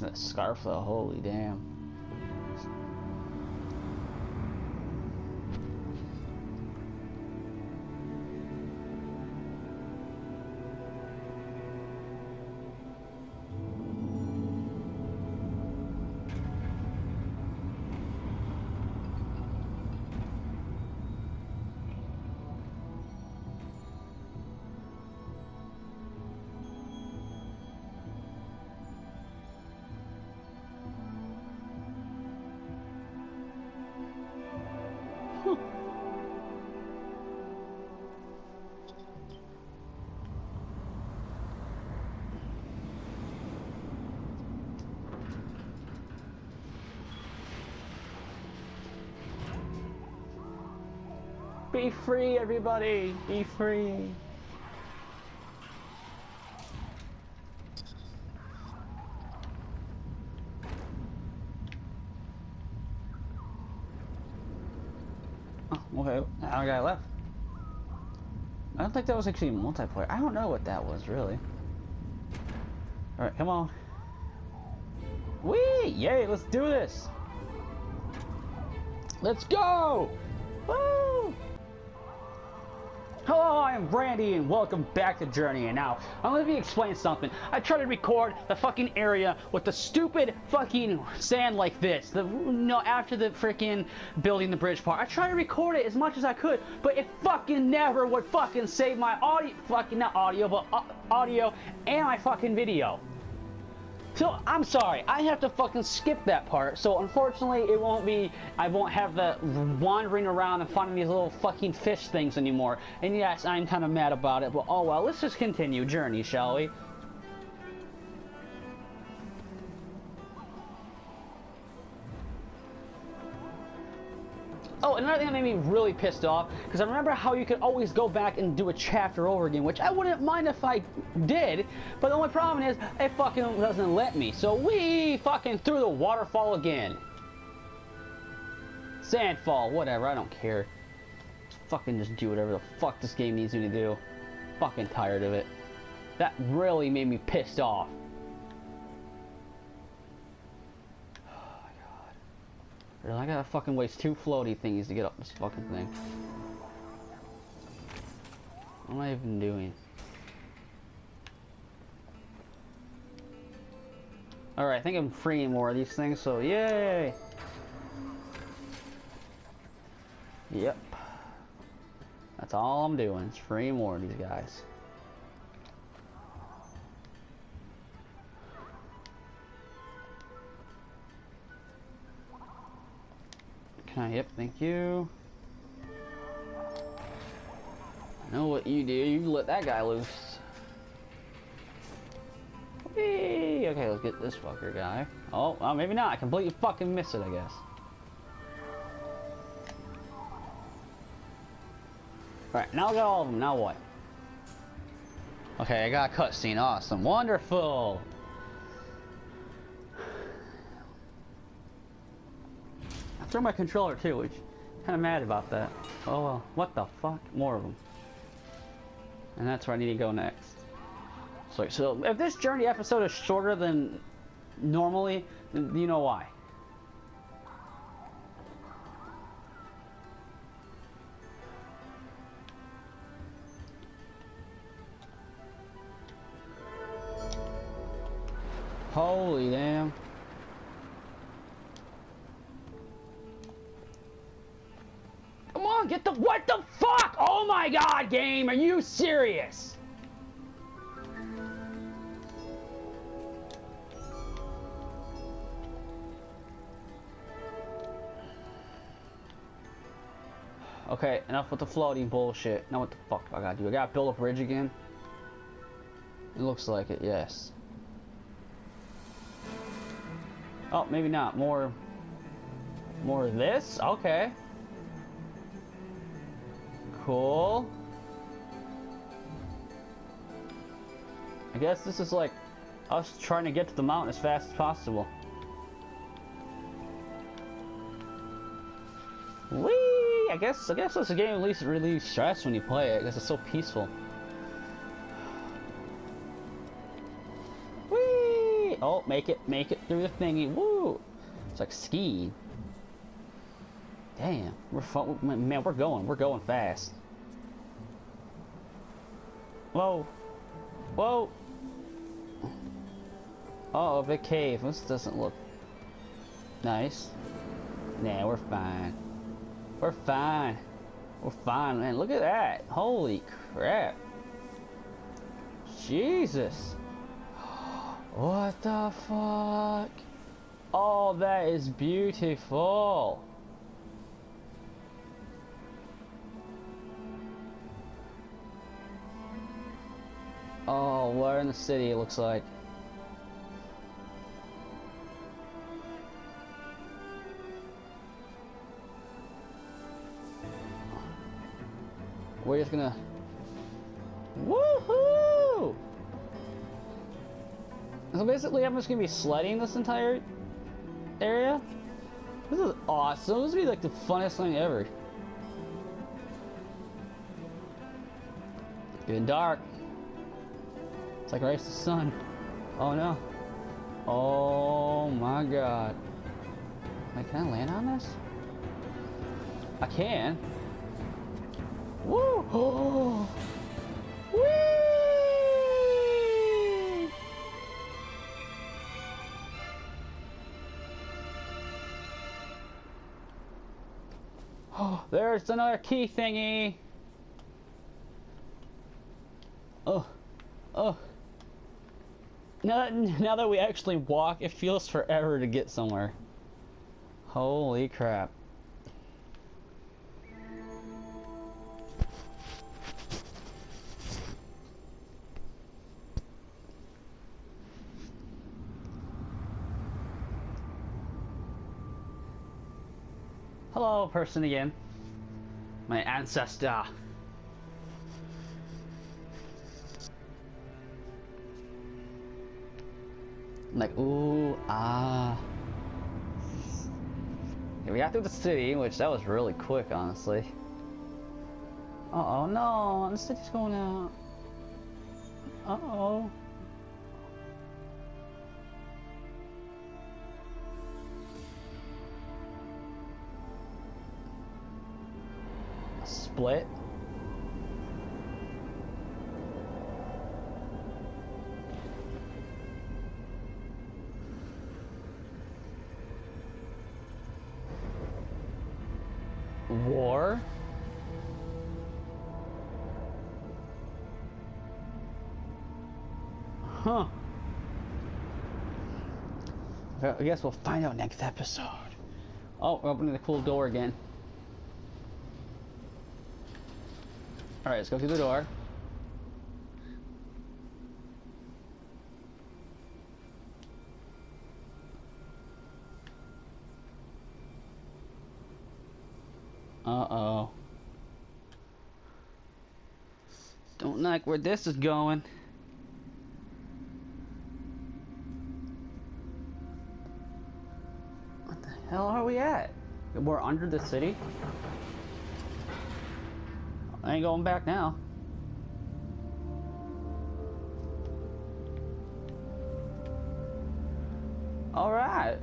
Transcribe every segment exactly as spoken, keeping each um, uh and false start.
That scarf though, holy damn. Be free, everybody! Be free! Oh, okay, now I got left. I don't think that was actually multiplayer. I don't know what that was, really. Alright, come on. Whee! Yay, let's do this! Let's go! Woo! Hello, I am Randy, and welcome back to Journey. And now, I'm going to be explaining something. I tried to record the fucking area with the stupid fucking sand like this. The, no, after the freaking building the bridge part. I tried to record it as much as I could, but it fucking never would fucking save my audio. Fucking not audio, but uh, audio and my fucking video. So, I'm sorry. I have to fucking skip that part. So, unfortunately, it won't be... I won't have the wandering around and finding these little fucking fish things anymore. And yes, I'm kind of mad about it, but oh well. Let's just continue Journey, shall we? Oh, another thing that made me really pissed off, because I remember how you could always go back and do a chapter over again, which I wouldn't mind if I did, but the only problem is, it fucking doesn't let me. So we fucking threw the waterfall again. Sandfall, whatever, I don't care. Fucking just do whatever the fuck this game needs me to do. Fucking tired of it. That really made me pissed off. I gotta fucking waste two floaty thingies to get up this fucking thing. What am I even doing? Alright, I think I'm freeing more of these things, so yay! Yep. That's all I'm doing, is freeing more of these guys. Yep, thank you. I know what you do. You let that guy loose. Whee! Okay, let's get this fucker guy. Oh, well, maybe not. I completely fucking missed it, I guess. Alright, now I got all of them. Now what? Okay, I got a cutscene. Awesome. Wonderful! Throw my controller too, which kind of mad about that. Oh well, what the fuck? More of them. And that's where I need to go next. So, so if this Journey episode is shorter than normally, then you know why. Holy damn. Get the- what the fuck?! Oh my god, game! Are you serious?! Okay, enough with the floating bullshit. Now what the fuck do I gotta do? I gotta build a bridge again? It looks like it, yes. Oh, maybe not. More... More of this? Okay. Cool. I guess this is like us trying to get to the mountain as fast as possible. Whee! I guess I guess this game at least relieves stress when you play it because it's so peaceful. Whee! it. Oh, make it, make it through the thingy. Woo! It's like skiing. Damn, we're fun, man. We're going, we're going fast. Whoa, whoa! Oh, big cave. This doesn't look nice. Nah, we're fine. We're fine. We're fine, man. Look at that! Holy crap! Jesus! What the fuck? Oh, that is beautiful. Oh, we're in the city, it looks like. We're just gonna... Woohoo! So basically, I'm just gonna be sledding this entire area. This is awesome. This would be like the funnest thing ever. It's getting dark. It's like right to the sun. Oh no. Oh my god. Wait, can I land on this? I can. Woo! Oh! Whee! Oh, there's another key thingy. Oh, oh. Now that, now that we actually walk, it feels forever to get somewhere. Holy crap. Hello, person again. My ancestor. Like, ooh, ah. Okay, we got through the city, which that was really quick, honestly. Uh-oh, no, the city's going out. Uh-oh. Split. War. Huh. I guess we'll find out next episode. Oh, we're opening the cool door again. Alright, let's go through the door. Uh-oh. Don't like where this is going. What the hell are we at? We're under the city? I ain't going back now. Alright.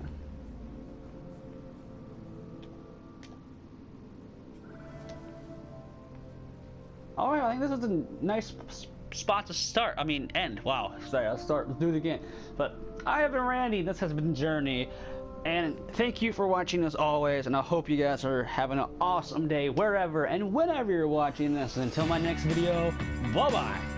Alright, I think this is a nice spot to start. I mean, end. Wow. Sorry, I'll start. Let's do it again. But I have been Randy. This has been Journey. And thank you for watching as always, and I hope you guys are having an awesome day wherever and whenever you're watching this. Until my next video, bye-bye.